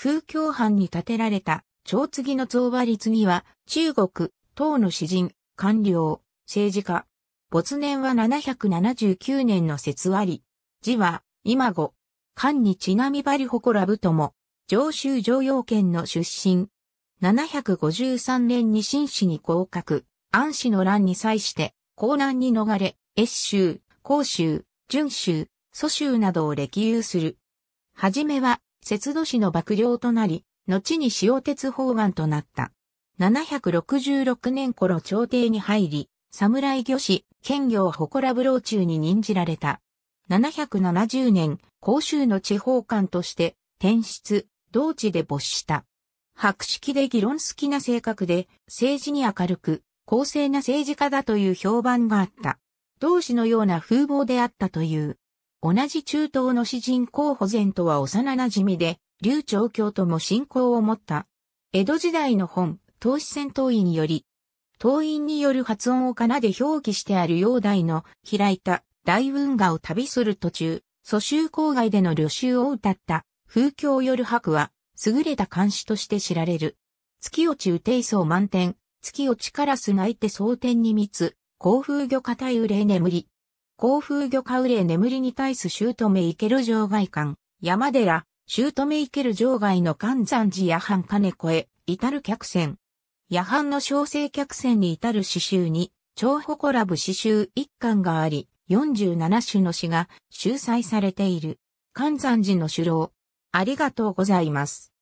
風鏡畔に建てられた、蝶継の増羽律儀は、中国、唐の詩人、官僚、政治家。没年は779年の節あり。字は、今語。漢にちなみばりほこらぶとも、上州城陽県の出身。753年に進士に合格、安史の乱に際して、江南に逃れ、越州、甲州、準州、蘇州などを歴遊する。はじめは、節度市の幕僚となり、後に塩鉄砲官となった。766年頃朝廷に入り、侍御史、検校祠部郎中に任じられた。770年、甲州の地方官として、転出、同地で没した。博識で議論好きな性格で、政治に明るく、公正な政治家だという評判があった。同氏のような風貌であったという。同じ中東の詩人候補前とは幼馴染みで、劉長卿とも親交を持った。江戸時代の本、唐詩選唐印により、唐印による発音をかなで表記してある煬帝の開いた大運河を旅する途中、蘇州郊外での旅愁を歌った、風鏡夜泊は、優れた漢詩として知られる。月落ち雨定窓満天、月落ち烏鳴いて蒼天に満つ、江風魚下対雨冷眠り。江風魚下雨冷眠りに対す姑生ける城外館、山寺、姑生ける城外の寒山寺夜半鐘声、至る客船。夜半の小生客船に至る詩集に、蝶祠部詩集一巻があり、47首の詩が、集採されている。寒山寺の首郎。ありがとうございます。